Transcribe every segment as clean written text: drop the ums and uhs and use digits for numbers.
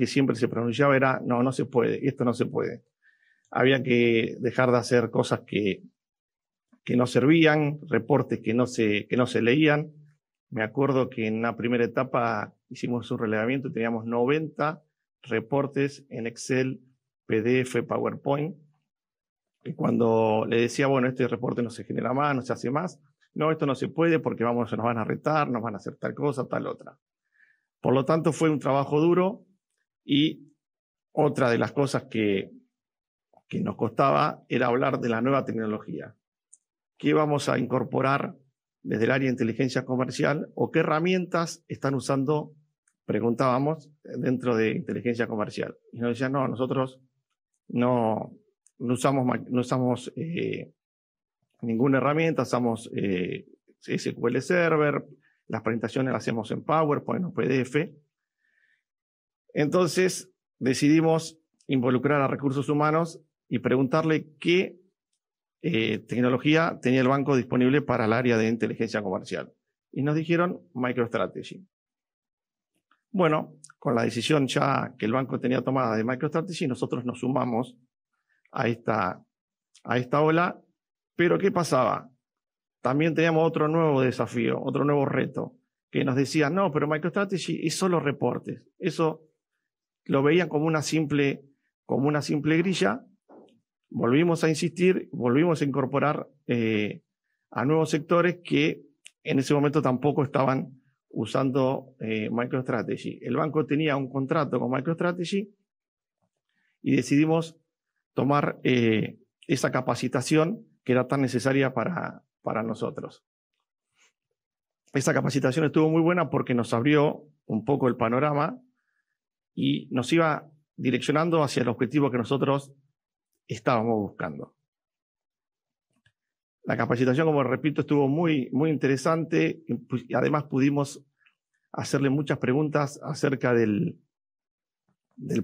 que siempre se pronunciaba era, no, no se puede, esto no se puede. Había que dejar de hacer cosas que no servían, reportes que no se leían. Me acuerdo que en la primera etapa hicimos un relevamiento y teníamos 90 reportes en Excel, PDF, PowerPoint. Y cuando le decía, bueno, este reporte no se genera más, no se hace más, no, esto no se puede porque vamos, nos van a retar, nos van a hacer tal cosa, tal otra. Por lo tanto, fue un trabajo duro y otra de las cosas que nos costaba era hablar de la nueva tecnología. ¿Qué vamos a incorporar desde el área de inteligencia comercial o qué herramientas están usando, preguntábamos, dentro de inteligencia comercial? Y nos decían, no, nosotros no usamos ninguna herramienta, usamos SQL Server, las presentaciones las hacemos en PowerPoint o PDF. Entonces decidimos involucrar a recursos humanos y preguntarle qué tecnología tenía el banco disponible para el área de inteligencia comercial. Y nos dijeron MicroStrategy. Bueno, con la decisión ya que el banco tenía tomada de MicroStrategy, nosotros nos sumamos a esta ola. Pero ¿qué pasaba? También teníamos otro nuevo desafío, otro nuevo reto, que nos decían, no, pero MicroStrategy es solo reportes. Eso lo veían como una simple grilla. Volvimos a insistir, volvimos a incorporar a nuevos sectores que en ese momento tampoco estaban usando MicroStrategy. El banco tenía un contrato con MicroStrategy y decidimos tomar esa capacitación que era tan necesaria para nosotros. Esa capacitación estuvo muy buena porque nos abrió un poco el panorama y nos iba direccionando hacia el objetivo que nosotros estábamos buscando. La capacitación, como repito, estuvo muy, muy interesante y además pudimos hacerle muchas preguntas acerca del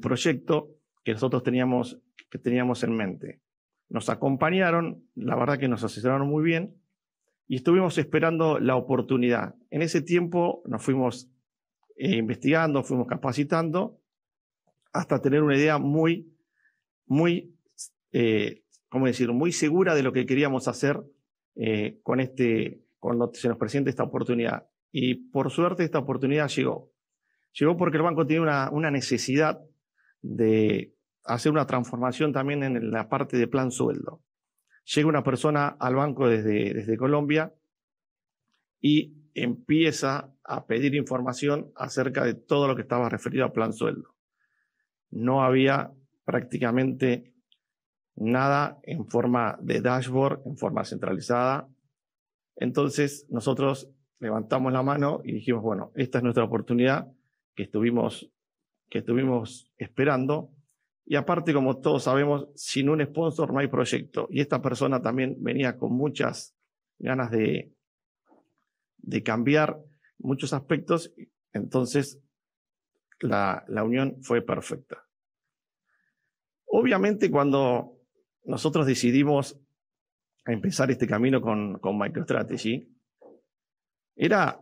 proyecto que nosotros teníamos en mente. Nos acompañaron, la verdad que nos asesoraron muy bien y estuvimos esperando la oportunidad. En ese tiempo nos fuimos investigando, fuimos capacitando hasta tener una idea muy, muy, ¿cómo decirlo?, muy segura de lo que queríamos hacer cuando se nos presenta esta oportunidad. Y por suerte esta oportunidad llegó. Llegó porque el banco tenía una necesidad de hacer una transformación también en la parte de plan sueldo. Llega una persona al banco desde Colombia y empieza a pedir información acerca de todo lo que estaba referido a plan sueldo. No había prácticamente nada en forma de dashboard, en forma centralizada. Entonces nosotros levantamos la mano y dijimos, bueno, esta es nuestra oportunidad que estuvimos esperando. Y aparte, como todos sabemos, sin un sponsor no hay proyecto. Y esta persona también venía con muchas ganas de cambiar muchos aspectos. Entonces, la unión fue perfecta. Obviamente, cuando nosotros decidimos empezar este camino con MicroStrategy, era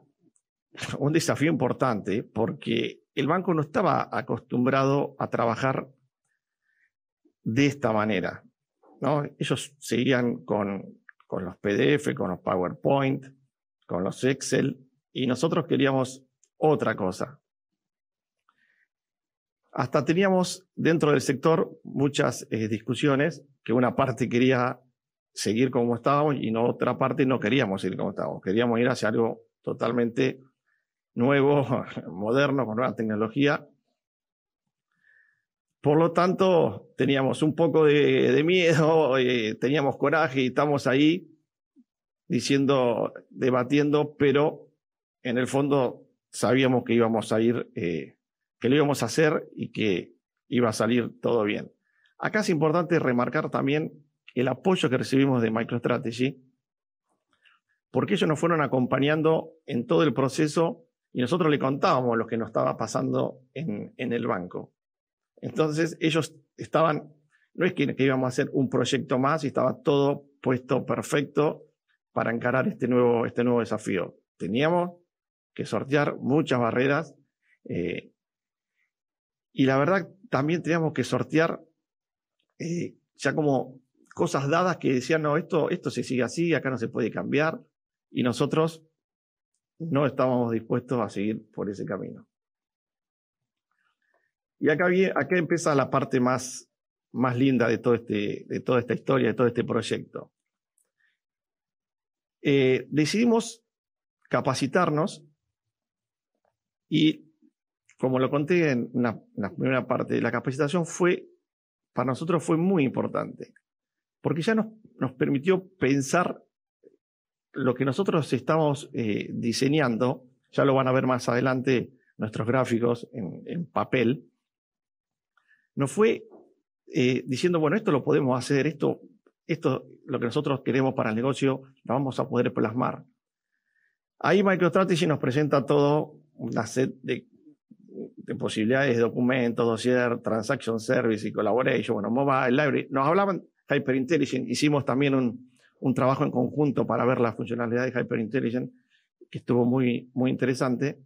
un desafío importante porque el banco no estaba acostumbrado a trabajar de esta manera, ¿no? Ellos seguían con los PDF, con los PowerPoint, con los Excel, y nosotros queríamos otra cosa. Hasta teníamos dentro del sector muchas discusiones, que una parte quería seguir como estábamos y otra parte no queríamos seguir como estábamos. Queríamos ir hacia algo totalmente nuevo, moderno, con nueva tecnología. Por lo tanto, teníamos un poco de miedo, teníamos coraje y estamos ahí debatiendo, pero en el fondo sabíamos que íbamos a ir, que lo íbamos a hacer y que iba a salir todo bien. Acá es importante remarcar también el apoyo que recibimos de MicroStrategy, porque ellos nos fueron acompañando en todo el proceso y nosotros le contábamos lo que nos estaba pasando en el banco. Entonces ellos estaban, no es que íbamos a hacer un proyecto más y estaba todo puesto perfecto para encarar este nuevo desafío. Teníamos que sortear muchas barreras Y la verdad, también teníamos que sortear ya como cosas dadas que decían, no, esto se sigue así, acá no se puede cambiar. Y nosotros no estábamos dispuestos a seguir por ese camino. Y acá empieza la parte más linda de, toda esta historia, de todo este proyecto. Decidimos capacitarnos y, como lo conté en la primera parte, la capacitación para nosotros fue muy importante, porque ya nos permitió pensar lo que nosotros estamos diseñando. Ya lo van a ver más adelante, nuestros gráficos en papel. Nos fue diciendo, bueno, esto lo podemos hacer, esto lo que nosotros queremos para el negocio, lo vamos a poder plasmar. Ahí MicroStrategy nos presenta todo, una set de posibilidades de documentos, dossier, Transaction Services, Collaboration, bueno, Mobile, Library. Nos hablaban Hyper Intelligence, hicimos también un trabajo en conjunto para ver la funcionalidad de Hyper Intelligence, que estuvo muy, muy interesante.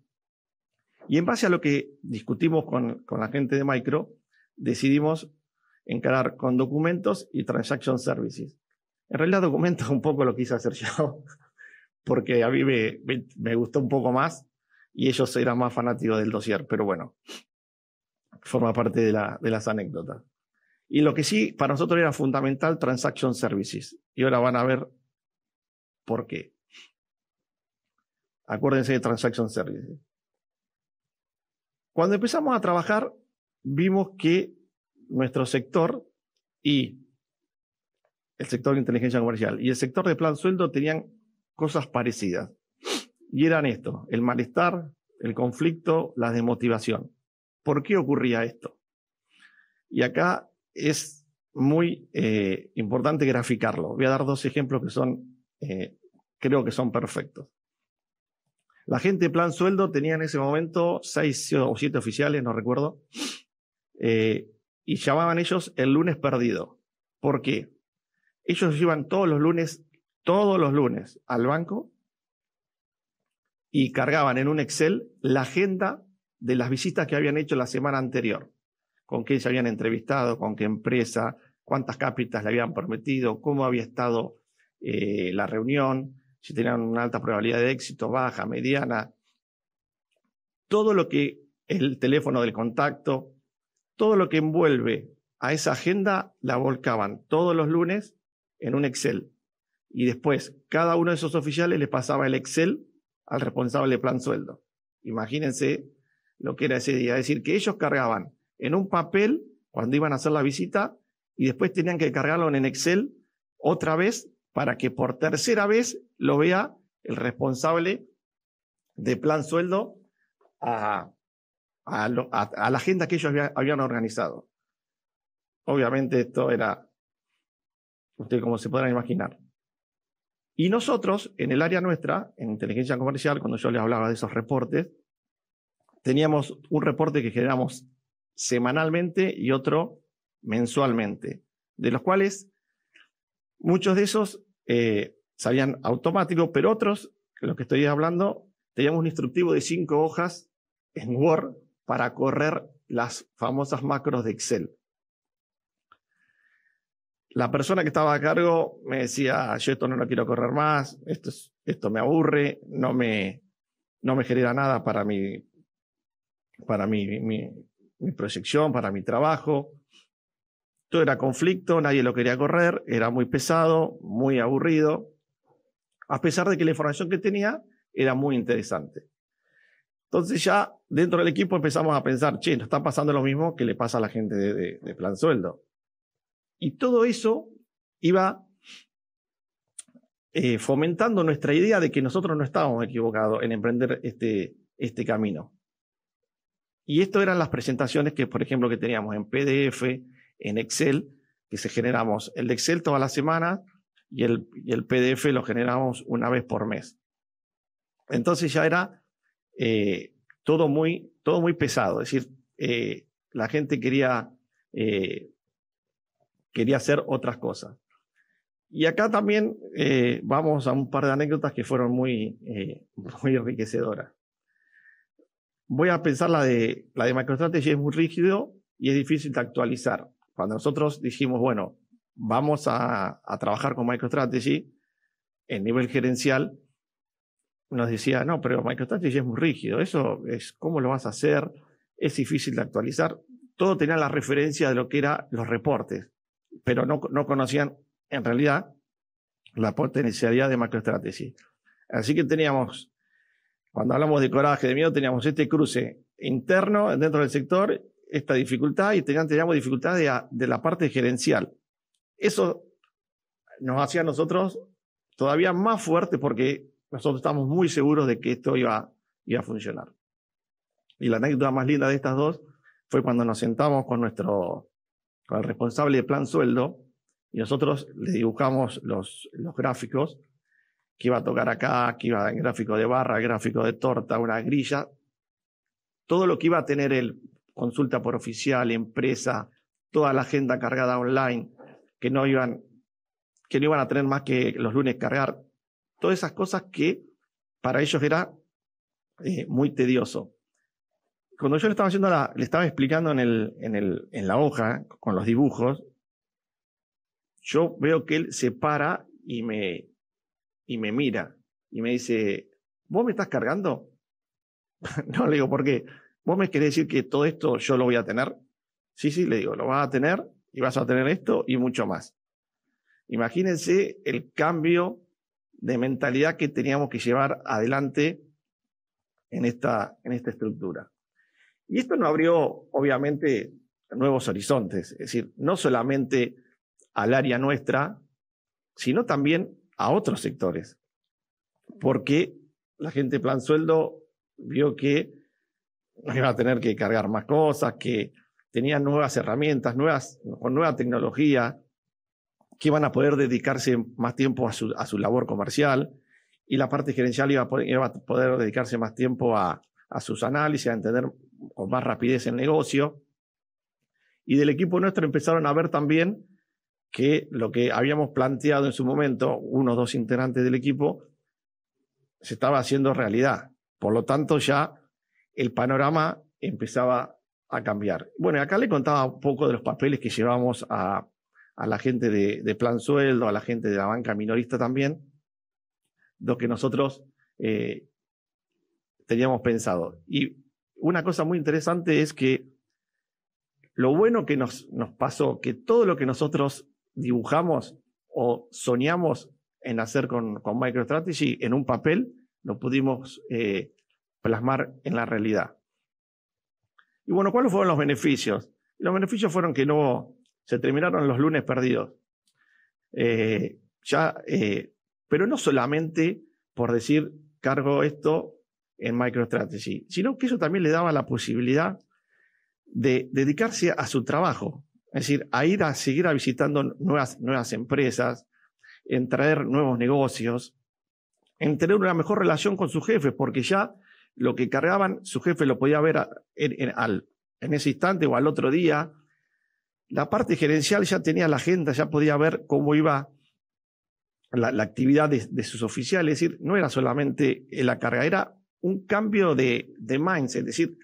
Y en base a lo que discutimos con la gente de Micro, decidimos encarar con documentos y Transaction Services. En realidad documentos un poco lo quise hacer yo, porque a mí me gustó un poco más y ellos eran más fanáticos del dossier, pero bueno, forma parte de las anécdotas. Y lo que sí para nosotros era fundamental, Transaction Services. Y ahora van a ver por qué. Acuérdense de Transaction Services. Cuando empezamos a trabajar, vimos que nuestro sector y el sector de inteligencia comercial y el sector de plan sueldo tenían cosas parecidas. Y eran esto, el malestar, el conflicto, la desmotivación. ¿Por qué ocurría esto? Y acá es muy importante graficarlo. Voy a dar dos ejemplos que son, creo que son perfectos. La gente de plan sueldo tenía en ese momento 6 o 7 oficiales, no recuerdo, y llamaban ellos el lunes perdido. ¿Por qué? Ellos iban todos los lunes al banco y cargaban en un Excel la agenda de las visitas que habían hecho la semana anterior, con quién se habían entrevistado, con qué empresa, cuántas cápitas le habían prometido, cómo había estado la reunión, si tenían una alta probabilidad de éxito, baja, mediana, todo lo que el teléfono del contacto, todo lo que envuelve a esa agenda la volcaban todos los lunes en un Excel. Y después, cada uno de esos oficiales le pasaba el Excel al responsable de plan sueldo. Imagínense lo que era ese día. Es decir, que ellos cargaban en un papel cuando iban a hacer la visita y después tenían que cargarlo en Excel otra vez para que por tercera vez lo vea el responsable de plan sueldo a la agenda que ellos habían organizado. Obviamente esto era, ustedes como se podrán imaginar. Y nosotros, en el área nuestra, en inteligencia comercial, cuando yo les hablaba de esos reportes, teníamos un reporte que generamos semanalmente y otro mensualmente, de los cuales muchos de esos salían automático, pero otros, lo que estoy hablando, teníamos un instructivo de 5 hojas en Word para correr las famosas macros de Excel. La persona que estaba a cargo me decía, yo esto no lo quiero correr más, esto me aburre, no me genera nada para mi proyección, para mi trabajo. Todo era conflicto, nadie lo quería correr, era muy pesado, muy aburrido, a pesar de que la información que tenía era muy interesante. Entonces ya dentro del equipo empezamos a pensar, che, nos está pasando lo mismo que le pasa a la gente de plan sueldo. Y todo eso iba fomentando nuestra idea de que nosotros no estábamos equivocados en emprender este camino. Y esto eran las presentaciones que, por ejemplo, que teníamos en PDF, en Excel, que se generamos el de Excel toda la semana y el PDF lo generamos una vez por mes. Entonces ya era todo muy pesado. Es decir, la gente quería hacer otras cosas. Y acá también vamos a un par de anécdotas que fueron muy enriquecedoras. voy a pensar la de MicroStrategy, es muy rígido y es difícil de actualizar. Cuando nosotros dijimos, bueno, vamos a trabajar con MicroStrategy en nivel gerencial, nos decía, no, pero MicroStrategy es muy rígido, eso es, ¿cómo lo vas a hacer? Es difícil de actualizar. Todo tenía la referencia de lo que eran los reportes, pero no conocían en realidad la potencialidad de MicroStrategy. Así que teníamos, cuando hablamos de coraje, de miedo, teníamos este cruce interno dentro del sector, esta dificultad, y teníamos dificultad de la parte gerencial. Eso nos hacía a nosotros todavía más fuertes porque nosotros estamos muy seguros de que esto iba a funcionar. Y la anécdota más linda de estas dos fue cuando nos sentamos con el responsable de plan sueldo y nosotros le dibujamos los gráficos que iba a tocar acá, que iba en gráfico de barra, gráfico de torta, una grilla, todo lo que iba a tener él, consulta por oficial, empresa, toda la agenda cargada online, que no iban a tener más que los lunes cargar, todas esas cosas que para ellos era muy tedioso. Cuando yo le estaba explicando en la hoja, con los dibujos, yo veo que él se para y me mira y me dice, ¿vos me estás cargando? No, le digo, ¿por qué? ¿Vos me querés decir que todo esto yo lo voy a tener? Sí, le digo, lo vas a tener y vas a tener esto y mucho más. Imagínense el cambio de mentalidad que teníamos que llevar adelante en esta estructura. Y esto nos abrió, obviamente, nuevos horizontes, es decir, no solamente al área nuestra, sino también a otros sectores, porque la gente plan sueldo vio que iba a tener que cargar más cosas, que tenían nuevas herramientas, con nueva tecnología, que iban a poder dedicarse más tiempo a su labor comercial, y la parte gerencial iba a poder dedicarse más tiempo a sus análisis, a entender con más rapidez el negocio. Y del equipo nuestro empezaron a ver también que lo que habíamos planteado en su momento, uno o dos integrantes del equipo, se estaba haciendo realidad. Por lo tanto, ya el panorama empezaba a cambiar. Bueno, acá le contaba un poco de los papeles que llevamos a la gente de plan sueldo, a la gente de la banca minorista también, lo que nosotros teníamos pensado. Y una cosa muy interesante es que lo bueno que nos pasó, que todo lo que nosotros dibujamos o soñamos en hacer con MicroStrategy en un papel, lo pudimos plasmar en la realidad. Y bueno, ¿cuáles fueron los beneficios? Los beneficios fueron que no se terminaron los lunes perdidos. Pero no solamente por decir, cargo esto en MicroStrategy, sino que eso también le daba la posibilidad de dedicarse a su trabajo, es decir, a ir a seguir visitando nuevas empresas, en traer nuevos negocios, en tener una mejor relación con sus jefes, porque ya lo que cargaban, su jefe lo podía ver en ese instante o al otro día. La parte gerencial ya tenía la agenda, ya podía ver cómo iba la actividad de sus oficiales, es decir, no era solamente la carga, era un cambio de mindset, es decir,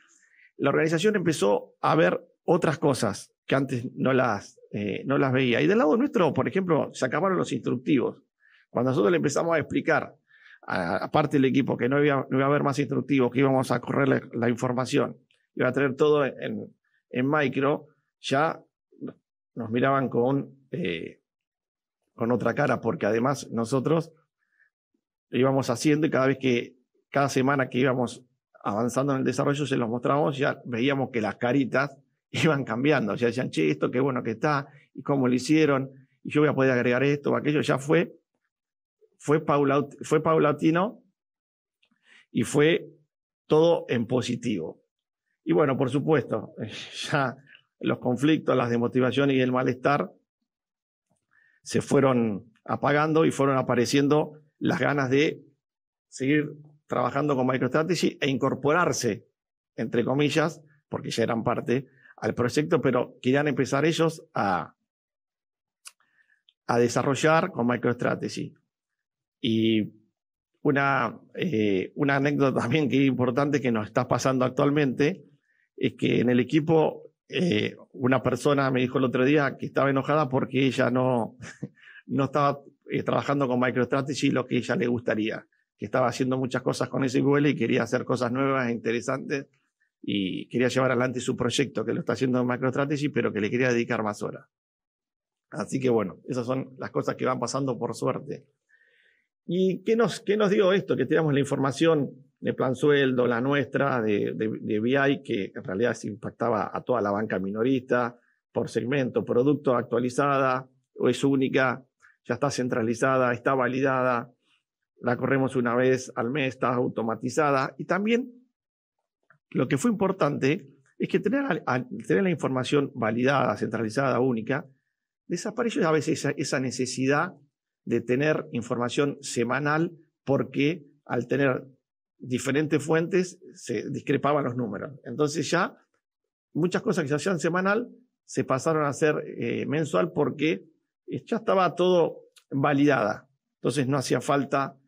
la organización empezó a ver otras cosas que antes no las veía. Y del lado nuestro, por ejemplo, se acabaron los instructivos. Cuando nosotros le empezamos a explicar, aparte del equipo, que no iba a haber más instructivos, que íbamos a correr la información, iba a tener todo en micro, ya nos miraban con otra cara, porque además nosotros lo íbamos haciendo y cada semana que íbamos avanzando en el desarrollo se los mostramos, ya veíamos que las caritas iban cambiando, ya decían, che, esto qué bueno que está, y cómo lo hicieron, y yo voy a poder agregar esto o aquello, ya fue paulatino y fue todo en positivo. Y bueno, por supuesto, ya los conflictos, las desmotivaciones y el malestar se fueron apagando y fueron apareciendo las ganas de seguir trabajando con MicroStrategy e incorporarse, entre comillas, porque ya eran parte al proyecto, pero querían empezar ellos a desarrollar con MicroStrategy. Y Una anécdota también que es importante que nos está pasando actualmente es que en el equipo una persona me dijo el otro día que estaba enojada porque ella no estaba trabajando con MicroStrategy lo que ella le gustaría, que estaba haciendo muchas cosas con SQL y quería hacer cosas nuevas e interesantes y quería llevar adelante su proyecto que lo está haciendo en MicroStrategy, pero que le quería dedicar más horas. Así que bueno, esas son las cosas que van pasando por suerte. ¿Y qué nos dio esto? Que teníamos la información de plan sueldo, la nuestra, de BI, que en realidad se impactaba a toda la banca minorista, por segmento, producto actualizada, o es única, ya está centralizada, está validada, la corremos una vez al mes, está automatizada. Y también lo que fue importante es que tener la información validada, centralizada, única, desapareció a veces esa necesidad de tener información semanal, porque al tener diferentes fuentes se discrepaban los números. Entonces ya muchas cosas que se hacían semanal se pasaron a hacer mensual, porque ya estaba todo validada. Entonces no hacía falta,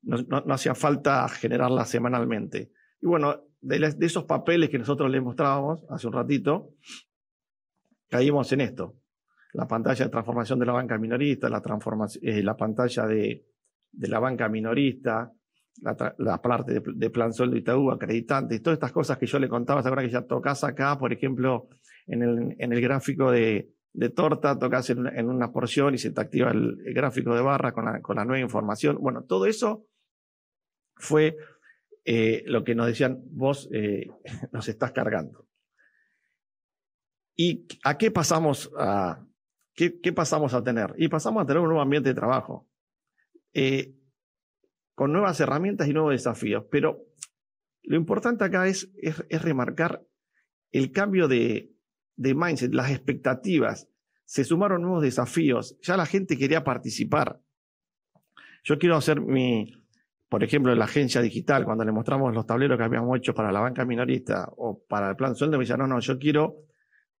no hacía falta generarla semanalmente. Y bueno, de esos papeles que nosotros les mostrábamos hace un ratito, caímos en esto. La pantalla de transformación de la banca minorista, la pantalla de la banca minorista, la parte de plan sueldo Itaú, acreditantes, todas estas cosas que yo le contaba, ¿se acuerdan que ya tocas acá, por ejemplo, en el gráfico de torta, tocas en una porción y se te activa el gráfico de barra con la nueva información? Bueno, todo eso fue lo que nos decían, vos nos estás cargando. ¿Y a qué pasamos a...? ¿Qué pasamos a tener? Y pasamos a tener un nuevo ambiente de trabajo, con nuevas herramientas y nuevos desafíos. Pero lo importante acá es remarcar el cambio de mindset, las expectativas. Se sumaron nuevos desafíos. Ya la gente quería participar. Yo quiero hacer por ejemplo, la agencia digital, cuando le mostramos los tableros que habíamos hecho para la banca minorista o para el plan sueldo, me decían, no, yo quiero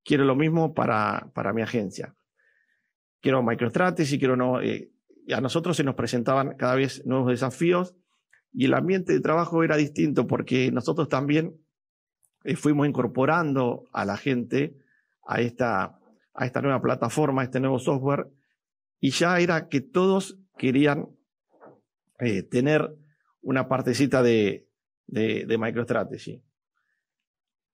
lo mismo para mi agencia. Quiero MicroStrategy, quiero no. A nosotros se nos presentaban cada vez nuevos desafíos y el ambiente de trabajo era distinto, porque nosotros también fuimos incorporando a la gente a esta nueva plataforma, a este nuevo software, y ya era que todos querían tener una partecita de MicroStrategy.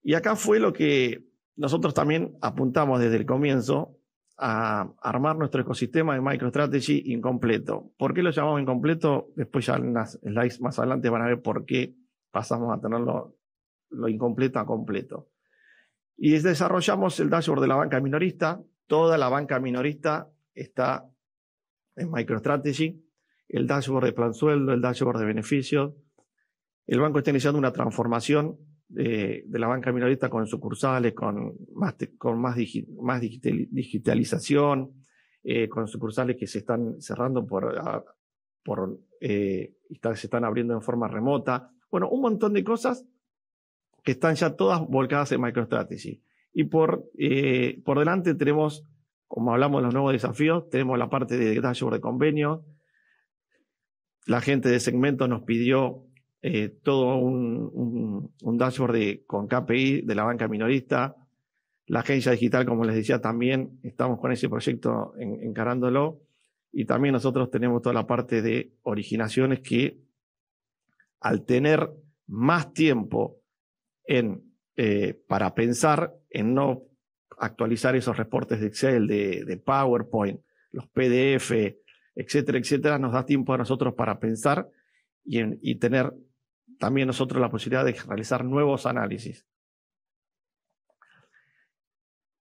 Y acá fue lo que nosotros también apuntamos desde el comienzo, a armar nuestro ecosistema de MicroStrategy incompleto. ¿Por qué lo llamamos incompleto? Después ya en las slides más adelante van a ver por qué pasamos a tenerlo lo incompleto a completo. Y desarrollamos el dashboard de la banca minorista. Toda la banca minorista está en MicroStrategy. El dashboard de plan sueldo, el dashboard de beneficios. El banco está iniciando una transformación de la banca minorista con sucursales, con más digitalización, con sucursales que se están cerrando se están abriendo en forma remota. Bueno, un montón de cosas que están ya todas volcadas en MicroStrategy. Y por delante tenemos, como hablamos de los nuevos desafíos, tenemos la parte de dashboard de convenios. La gente de segmento nos pidió todo un dashboard con KPI de la banca minorista. La agencia digital, como les decía, también estamos con ese proyecto encarándolo. Y también nosotros tenemos toda la parte de originaciones, que al tener más tiempo para pensar en no actualizar esos reportes de Excel, de PowerPoint, los PDF, etcétera, etcétera, nos da tiempo a nosotros para pensar y tener también nosotros la posibilidad de realizar nuevos análisis.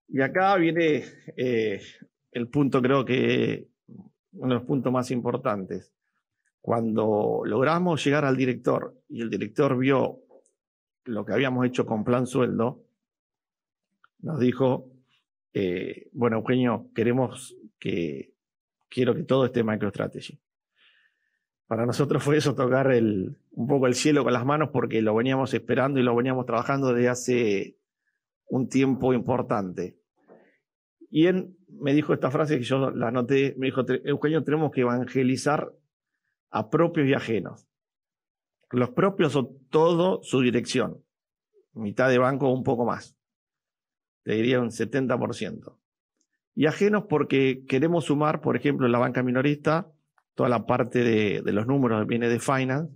Y acá viene el punto, creo que uno de los puntos más importantes. Cuando logramos llegar al director y el director vio lo que habíamos hecho con plan sueldo, nos dijo, bueno, Eugenio, quiero que todo esté en MicroStrategy. Para nosotros fue eso, tocar un poco el cielo con las manos, porque lo veníamos esperando y lo veníamos trabajando desde hace un tiempo importante. Y él me dijo esta frase que yo la anoté, me dijo, Eugenio, tenemos que evangelizar a propios y ajenos. Los propios son todo su dirección, mitad de banco o un poco más, te diría un 70%. Y ajenos porque queremos sumar, por ejemplo, en la banca minorista, toda la parte de los números viene de Finance,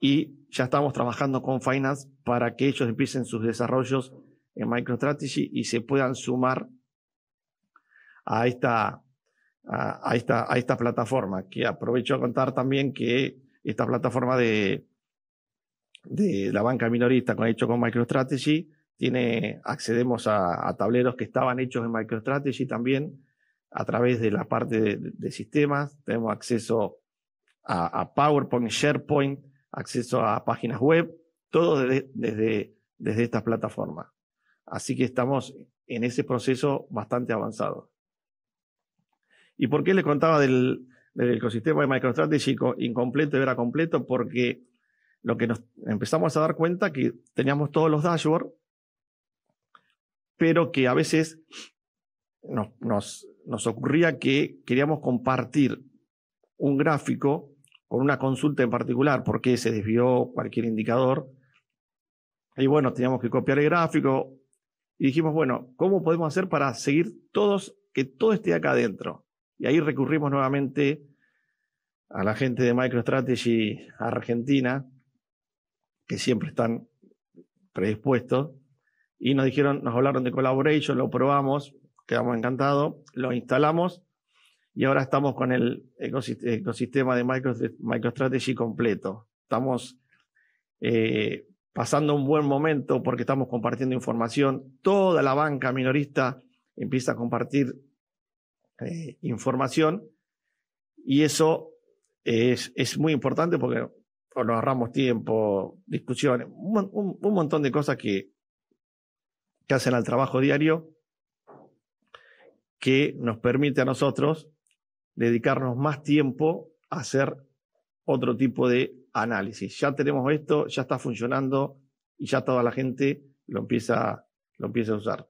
y ya estamos trabajando con Finance para que ellos empiecen sus desarrollos en MicroStrategy y se puedan sumar a esta plataforma, que aprovecho a contar también que esta plataforma de la banca minorista con MicroStrategy accedemos a tableros que estaban hechos en MicroStrategy también a través de la parte de sistemas. Tenemos acceso a PowerPoint, SharePoint, acceso a páginas web, todo desde esta plataforma. Así que estamos en ese proceso bastante avanzado. ¿Y por qué les contaba del ecosistema de MicroStrategy incompleto y era completo? Porque lo que nos empezamos a dar cuenta que teníamos todos los dashboards, pero que a veces nos ocurría que queríamos compartir un gráfico con una consulta en particular, porque se desvió cualquier indicador. Y bueno, teníamos que copiar el gráfico y dijimos, bueno, ¿cómo podemos hacer para seguir que todo esté acá adentro? Y ahí recurrimos nuevamente a la gente de MicroStrategy Argentina, que siempre están predispuestos, y nos hablaron de Collaboration, lo probamos, quedamos encantados, lo instalamos, y ahora estamos con el ecosistema de MicroStrategy completo. Estamos pasando un buen momento porque estamos compartiendo información. Toda la banca minorista empieza a compartir información, y eso es muy importante porque nos ahorramos tiempo, discusiones, un montón de cosas que hacen al trabajo diario, que nos permite a nosotros dedicarnos más tiempo a hacer otro tipo de análisis. Ya tenemos esto, ya está funcionando y ya toda la gente lo empieza a usar.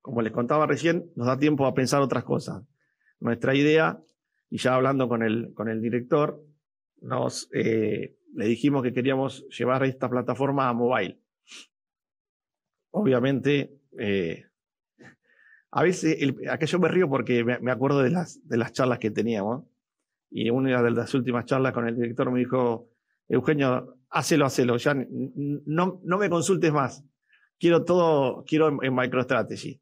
Como les contaba recién, nos da tiempo a pensar otras cosas. Nuestra idea, y ya hablando con el director, le dijimos que queríamos llevar esta plataforma a mobile. Obviamente, a veces, acá yo me río porque me acuerdo de las charlas que teníamos, y una de las últimas charlas con el director me dijo, Eugenio, hacelo, ya no me consultes más, quiero en MicroStrategy.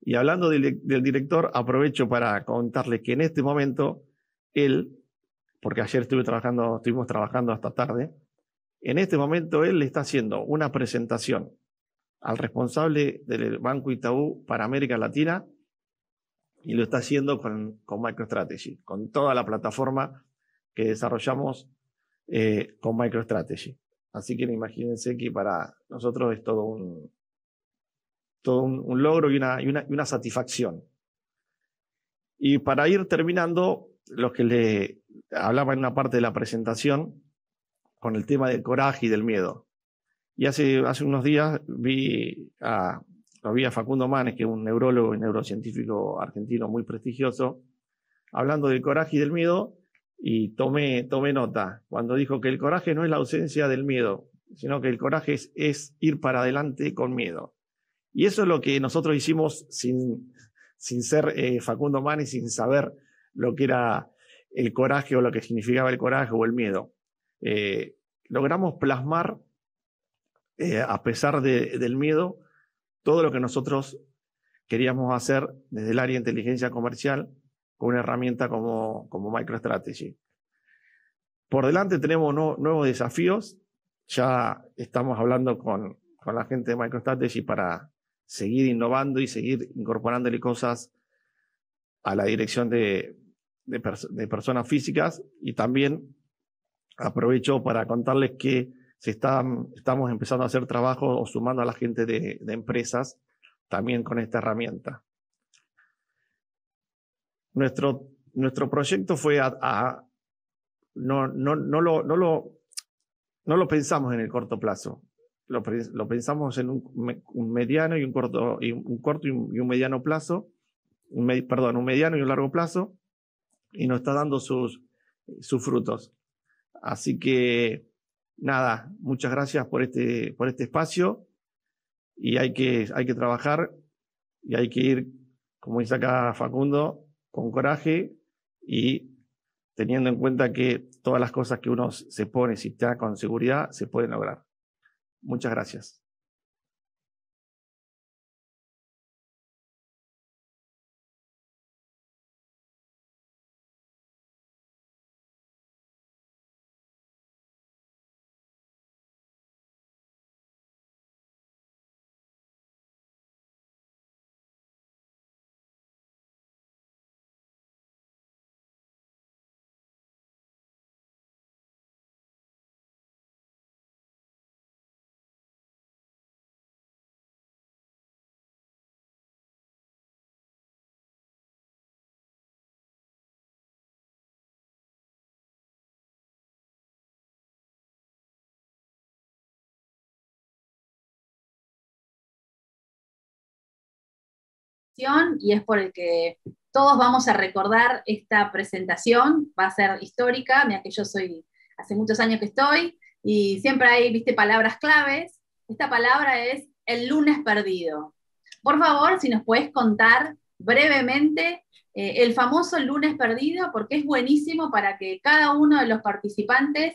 Y hablando del director, aprovecho para contarle que en este momento, porque ayer estuvimos trabajando hasta tarde, en este momento él le está haciendo una presentación al responsable del Banco Itaú para América Latina, y lo está haciendo con MicroStrategy, con toda la plataforma que desarrollamos con MicroStrategy. Así que imagínense que para nosotros es todo un logro y una satisfacción. Y para ir terminando, los que le hablaba en una parte de la presentación, con el tema del coraje y del miedo. Y hace unos días vi a Facundo Manes, que es un neurólogo y neurocientífico argentino muy prestigioso, hablando del coraje y del miedo, y tomé nota cuando dijo que el coraje no es la ausencia del miedo, sino que el coraje es ir para adelante con miedo. Y eso es lo que nosotros hicimos sin ser Facundo Manes, sin saber lo que era el coraje o lo que significaba el coraje o el miedo. Logramos plasmar, a pesar del miedo, todo lo que nosotros queríamos hacer desde el área de inteligencia comercial con una herramienta como MicroStrategy. Por delante tenemos nuevos desafíos. Ya estamos hablando con la gente de MicroStrategy para seguir innovando y seguir incorporándole cosas a la dirección de personas físicas. Y también aprovecho para contarles que estamos empezando a hacer trabajo o sumando a la gente de empresas también con esta herramienta. Nuestro proyecto fue no lo pensamos en el corto plazo, lo pensamos en un mediano y un corto y un mediano plazo, un mediano y un largo plazo, y nos está dando sus frutos. Así que, nada, muchas gracias por este espacio, y hay que trabajar y hay que ir, como dice acá Facundo, con coraje y teniendo en cuenta que todas las cosas que uno se pone, si está con seguridad, se pueden lograr. Muchas gracias. Y es por el que todos vamos a recordar esta presentación, va a ser histórica. Mira que yo soy, hace muchos años que estoy, y siempre hay, viste, palabras claves. Esta palabra es el lunes perdido. Por favor, si nos puedes contar brevemente el famoso lunes perdido, porque es buenísimo para que cada uno de los participantes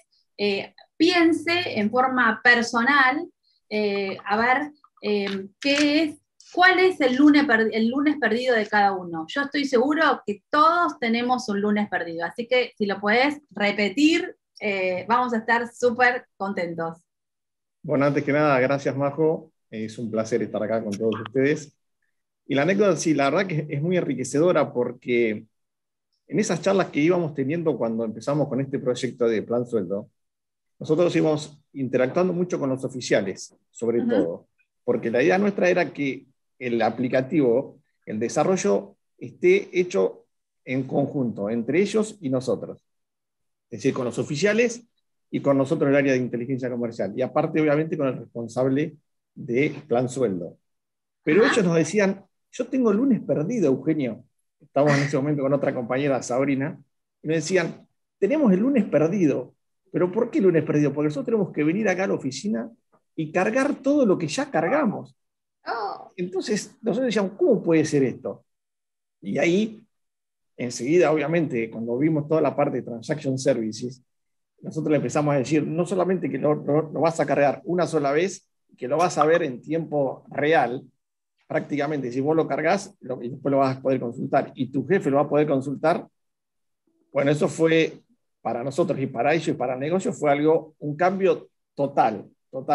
piense en forma personal, a ver qué es, ¿cuál es el lunes perdido de cada uno? Yo estoy seguro que todos tenemos un lunes perdido, así que si lo podés repetir, vamos a estar súper contentos. Bueno, antes que nada, gracias Majo, es un placer estar acá con todos ustedes. Y la anécdota, sí, la verdad que es muy enriquecedora, porque en esas charlas que íbamos teniendo cuando empezamos con este proyecto de Plan Sueldo, nosotros íbamos interactuando mucho con los oficiales, sobre todo, porque la idea nuestra era que el aplicativo, el desarrollo, esté hecho en conjunto, entre ellos y nosotros. Es decir, con los oficiales y con nosotros el área de inteligencia comercial. Y aparte, obviamente, con el responsable de Plan Sueldo. Pero ellos nos decían, yo tengo el lunes perdido, Eugenio. Estábamos en ese momento con otra compañera, Sabrina. Y nos decían, tenemos el lunes perdido. ¿Pero por qué el lunes perdido? Porque nosotros tenemos que venir acá a la oficina y cargar todo lo que ya cargamos. Entonces, nosotros decíamos, ¿cómo puede ser esto? Y ahí, enseguida, obviamente, cuando vimos toda la parte de Transaction Services, nosotros le empezamos a decir, no solamente que lo vas a cargar una sola vez, que lo vas a ver en tiempo real, prácticamente, si vos lo cargas, y después lo vas a poder consultar, y tu jefe lo va a poder consultar. Bueno, eso fue, para nosotros y para ellos y para el negocio, fue algo, un cambio total.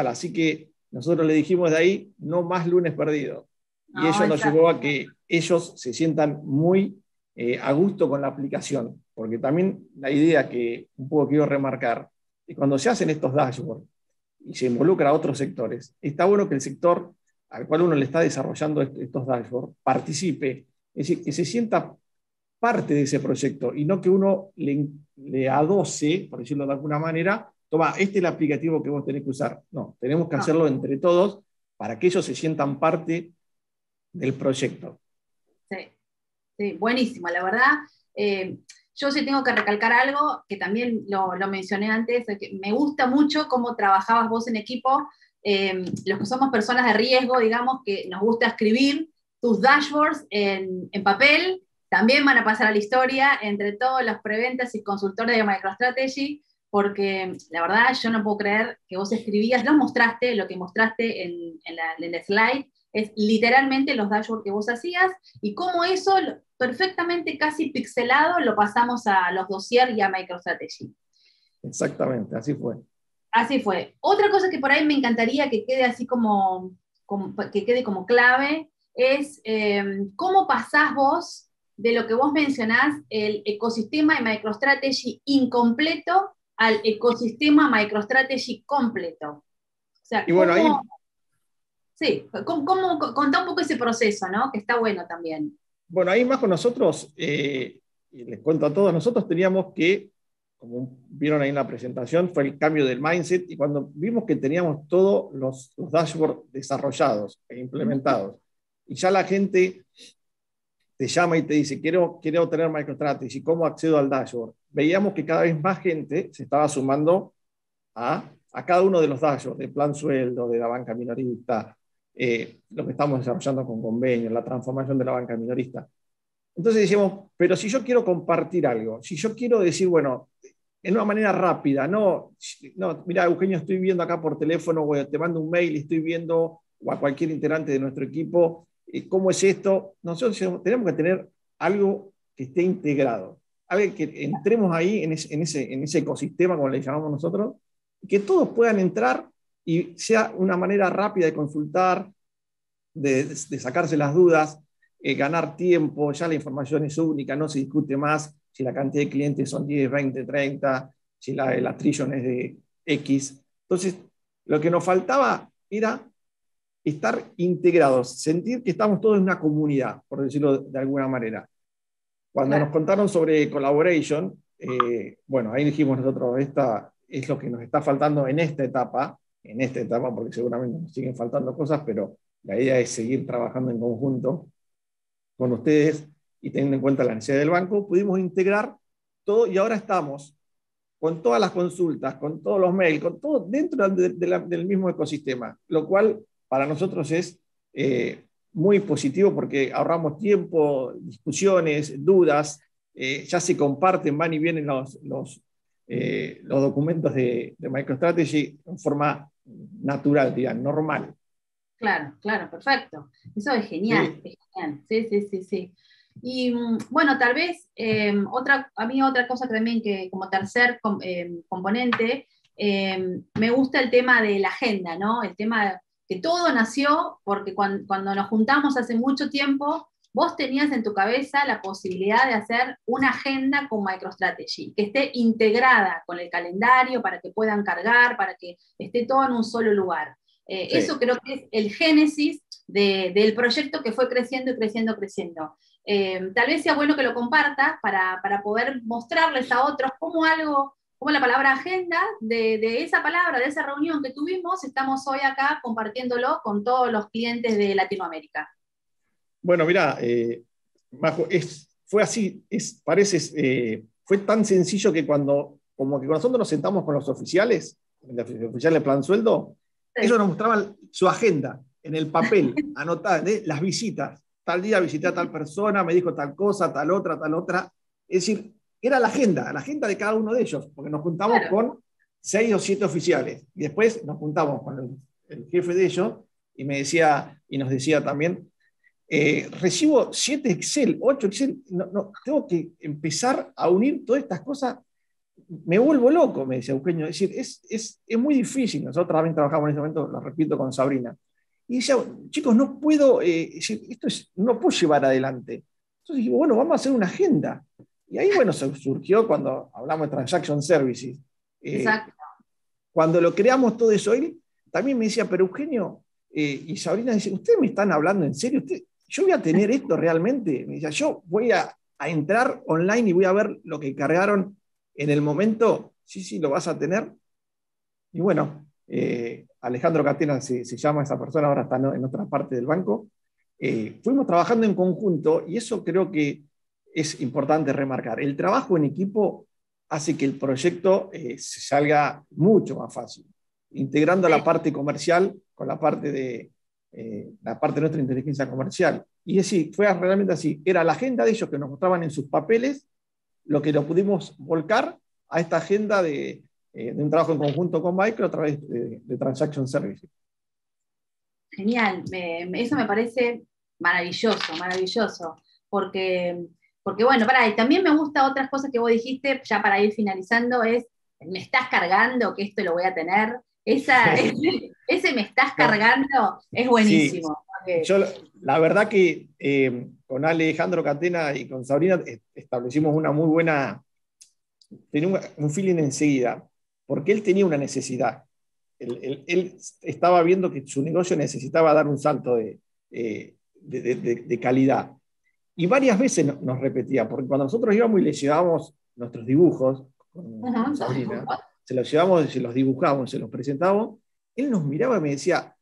Así que nosotros le dijimos de ahí, no más lunes perdido. Y eso nos llevó a que ellos se sientan muy a gusto con la aplicación. Porque también la idea que un poco quiero remarcar es cuando se hacen estos dashboards y se involucra a otros sectores, está bueno que el sector al cual uno le está desarrollando estos dashboards participe. Es decir, que se sienta parte de ese proyecto y no que uno le adoce, por decirlo de alguna manera, toma, este es el aplicativo que vos tenés que usar. No, tenemos que hacerlo entre todos para que ellos se sientan parte del proyecto. Sí, sí, buenísimo, la verdad. Yo sí tengo que recalcar algo, que también lo mencioné antes, que me gusta mucho cómo trabajabas vos en equipo. Los que somos personas de riesgo, digamos, que nos gusta escribir tus dashboards en papel, también van a pasar a la historia entre todos los preventas y consultores de MicroStrategy, porque la verdad yo no puedo creer que vos escribías, lo que mostraste en la slide, es literalmente los dashboards que vos hacías, y cómo eso perfectamente casi pixelado lo pasamos a los dossier y a MicroStrategy. Exactamente, así fue. Así fue. Otra cosa que por ahí me encantaría que quede así como clave, es cómo pasás vos de lo que vos mencionás, el ecosistema de MicroStrategy incompleto, al ecosistema MicroStrategy completo. O sea, y bueno, ahí... Sí, contá un poco ese proceso, ¿no? Que está bueno también. Bueno, ahí más con nosotros, y les cuento a todos, nosotros teníamos que, como vieron ahí en la presentación, fue el cambio del mindset, y cuando vimos que teníamos todos los dashboards desarrollados e implementados, y ya la gente te llama y te dice, quiero tener MicroStrategy, ¿cómo accedo al dashboard? Veíamos que cada vez más gente se estaba sumando a cada uno de los dashboards, de plan sueldo, de la banca minorista, lo que estamos desarrollando con convenios, la transformación de la banca minorista. Entonces decimos, pero si yo quiero compartir algo, si yo quiero decir, bueno, en una manera rápida, no mira, Eugenio, estoy viendo acá por teléfono, o te mando un mail, estoy viendo, o a cualquier integrante de nuestro equipo, ¿cómo es esto? Nosotros tenemos que tener algo que esté integrado, algo que entremos ahí en ese ecosistema, como le llamamos nosotros, que todos puedan entrar y sea una manera rápida de consultar, de sacarse las dudas, ganar tiempo, ya la información es única, no se discute más si la cantidad de clientes son 10, 20, 30, si la trillion es de X. Entonces, lo que nos faltaba era estar integrados, sentir que estamos todos en una comunidad, por decirlo de alguna manera. Cuando nos contaron sobre collaboration, bueno, ahí dijimos nosotros, esta es lo que nos está faltando en esta etapa, porque seguramente nos siguen faltando cosas, pero la idea es seguir trabajando en conjunto con ustedes y teniendo en cuenta la necesidad del banco, pudimos integrar todo y ahora estamos con todas las consultas, con todos los mails, con todo dentro del mismo ecosistema, lo cual para nosotros es muy positivo porque ahorramos tiempo, discusiones, dudas, ya se comparten, van y vienen los documentos de MicroStrategy en forma natural, digamos, normal. Claro, claro, perfecto. Eso es genial, sí. Es genial. Sí. Y bueno, tal vez otra cosa también que como tercer componente, me gusta el tema de la agenda, ¿no? El tema que todo nació porque cuando nos juntamos hace mucho tiempo, vos tenías en tu cabeza la posibilidad de hacer una agenda con MicroStrategy, que esté integrada con el calendario para que puedan cargar, para que esté todo en un solo lugar. Sí. Eso creo que es el génesis del proyecto que fue creciendo. Tal vez sea bueno que lo compartas para poder mostrarles a otros cómo la palabra agenda, de esa palabra, de esa reunión que tuvimos, estamos hoy acá compartiéndolo con todos los clientes de Latinoamérica. Bueno, mirá, Majo, fue así, fue tan sencillo que como que nosotros nos sentamos con los oficiales de plan sueldo, ellos nos mostraban su agenda en el papel, anotada, las visitas. Tal día visité a tal persona, me dijo tal cosa, tal otra. Es decir, era la agenda de cada uno de ellos, porque nos juntamos con 6 o 7 oficiales. Y después nos juntamos con el jefe de ellos y nos decía también, recibo 7 Excel, 8 Excel, no, tengo que empezar a unir todas estas cosas. Me vuelvo loco, me dice Eugenio. Es decir, es muy difícil. Nosotros también trabajamos en ese momento, lo repito, con Sabrina. Y decía, chicos, no puedo, no puedo llevar adelante. Entonces digo, bueno, vamos a hacer una agenda. Y ahí, bueno, surgió cuando hablamos de Transaction Services. Exacto. Cuando lo creamos todo eso, él también me decía, pero Eugenio y Sabrina, dice, ¿ustedes me están hablando en serio? ¿Yo voy a tener esto realmente? Me decía, yo voy a entrar online y voy a ver lo que cargaron en el momento, sí, lo vas a tener. Y bueno, Alejandro Catena se llama esa persona, ahora está en otra parte del banco. Fuimos trabajando en conjunto, y eso creo que es importante remarcar. El trabajo en equipo hace que el proyecto se salga mucho más fácil, integrando la parte comercial con la parte de nuestra inteligencia comercial. Y así, fue realmente así. Era la agenda de ellos que nos mostraban en sus papeles, lo que lo pudimos volcar a esta agenda de un trabajo en conjunto con Micro a través de Transaction Services. Genial, eso me parece maravilloso, porque bueno, y también me gusta otras cosas que vos dijiste, ya para ir finalizando, es, me estás cargando que esto lo voy a tener, ese me estás cargando es buenísimo. Sí. Yo, la verdad que con Alejandro Catena y con Sabrina establecimos una muy buena, tenía un feeling enseguida, porque él tenía una necesidad. Él estaba viendo que su negocio necesitaba dar un salto de calidad. Y varias veces nos repetía, porque cuando nosotros íbamos y le llevábamos nuestros dibujos, con Sabrina, se los llevábamos, se los dibujábamos, se los presentábamos, él nos miraba y me decía,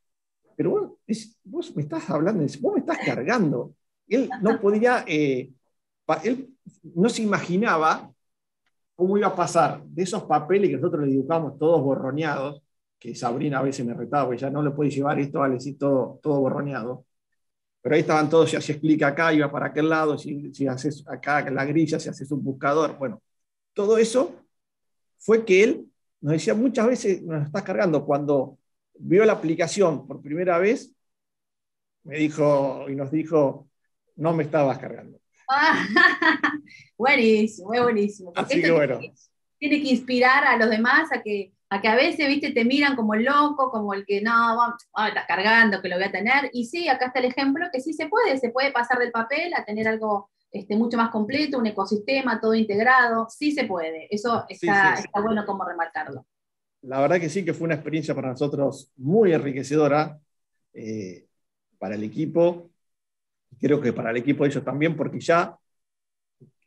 pero vos me estás hablando, vos me estás cargando. Él no podía, él no se imaginaba cómo iba a pasar de esos papeles que nosotros le dibujamos todos borroneados, que Sabrina a veces me retaba, porque ya no le puede llevar esto, vale, sí, todo borroneado. Pero ahí estaban todos, si haces clic acá, iba para aquel lado, si haces acá la grilla, si haces un buscador. Bueno, todo eso fue que él nos decía muchas veces, nos estás cargando. Cuando vio la aplicación por primera vez, me dijo, y nos dijo, no me estabas cargando. Buenísimo, buenísimo. Porque así que bueno. Tiene que inspirar a los demás a que a veces, viste, te miran como el loco, como el que no, estás cargando, que lo voy a tener. Y sí, acá está el ejemplo que sí se puede pasar del papel a tener algo mucho más completo, un ecosistema, todo integrado. Sí se puede. Eso está, sí. Está bueno como remarcarlo. La verdad que sí, que fue una experiencia para nosotros muy enriquecedora, para el equipo. Creo que para el equipo de ellos también, porque ya,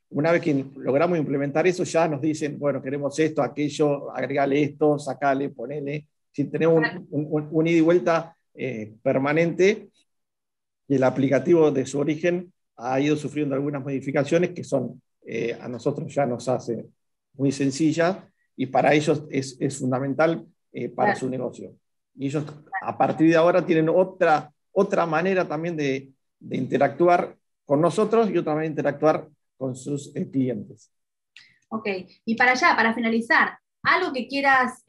una vez que logramos implementar eso, ya nos dicen, bueno, queremos esto, aquello, agregale esto, sacale, ponele. Si tenemos un ida y vuelta permanente, y el aplicativo de su origen ha ido sufriendo algunas modificaciones que son, a nosotros ya nos hace muy sencillas, y para ellos es fundamental para su negocio. Y ellos, a partir de ahora, tienen otra manera también de interactuar con nosotros y otra manera de interactuar con sus clientes. Ok, y para finalizar, algo que quieras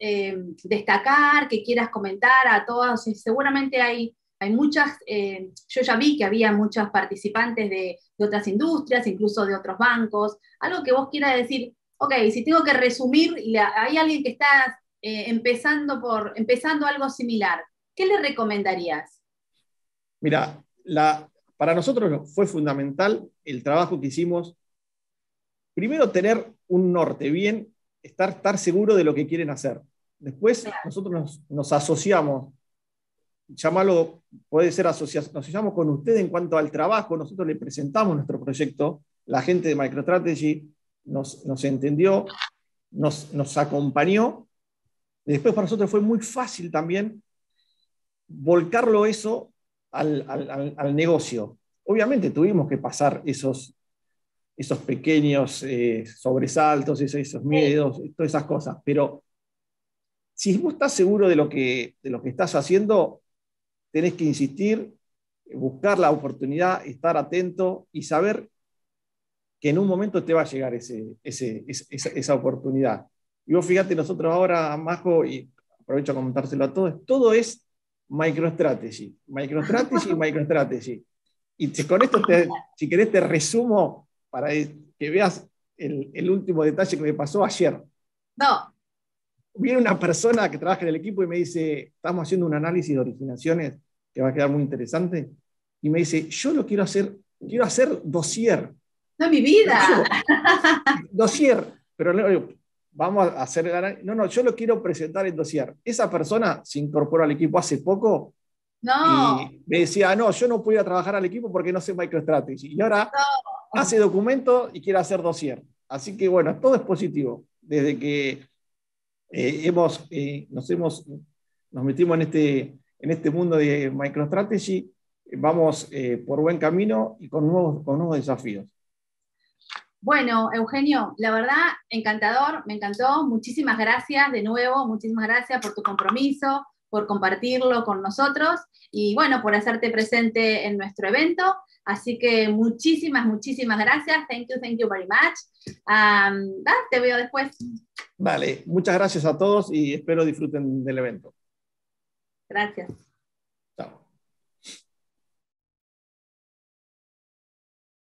destacar, que quieras comentar a todos. Seguramente hay muchas, yo ya vi que había muchos participantes de otras industrias, incluso de otros bancos. Algo que vos quieras decir, ok, si tengo que resumir, y hay alguien que está empezando algo similar, ¿qué le recomendarías? Mira, para nosotros fue fundamental el trabajo que hicimos. Primero, tener un norte bien, estar seguro de lo que quieren hacer. Después, nosotros nos asociamos, llámalo, puede ser asociación, nos asociamos con usted en cuanto al trabajo. Nosotros le presentamos nuestro proyecto, la gente de MicroStrategy nos entendió, nos acompañó. Después, para nosotros fue muy fácil también volcarlo eso al negocio. Obviamente tuvimos que pasar esos pequeños sobresaltos, esos miedos, todas esas cosas, pero si vos estás seguro de lo que estás haciendo, tenés que insistir, buscar la oportunidad, estar atento y saber que en un momento te va a llegar esa oportunidad. Y vos fíjate, nosotros ahora, Majo, y aprovecho a comentárselo a todos, todo es MicroStrategy, MicroStrategy, MicroStrategy. Y con esto, si querés, te resumo para que veas el último detalle que me pasó ayer. No. Viene una persona que trabaja en el equipo y me dice, estamos haciendo un análisis de originaciones que va a quedar muy interesante. Y me dice, yo lo quiero hacer dossier. No, mi vida. Dossier. Pero vamos a hacer el análisis. No, yo lo quiero presentar en dossier. Esa persona se incorporó al equipo hace poco. No. Y me decía, no, yo no puedo ir a trabajar al equipo porque no sé MicroStrategy. Y ahora hace documento y quiere hacer dossier. Así que bueno, todo es positivo. Desde que nos metimos en este mundo de MicroStrategy, vamos por buen camino y con nuevos desafíos. Bueno, Eugenio, la verdad, encantador, me encantó. Muchísimas gracias de nuevo, muchísimas gracias por tu compromiso, por compartirlo con nosotros y, bueno, por hacerte presente en nuestro evento. Así que muchísimas, muchísimas gracias. Thank you very much. Te veo después. Vale, muchas gracias a todos y espero disfruten del evento. Gracias.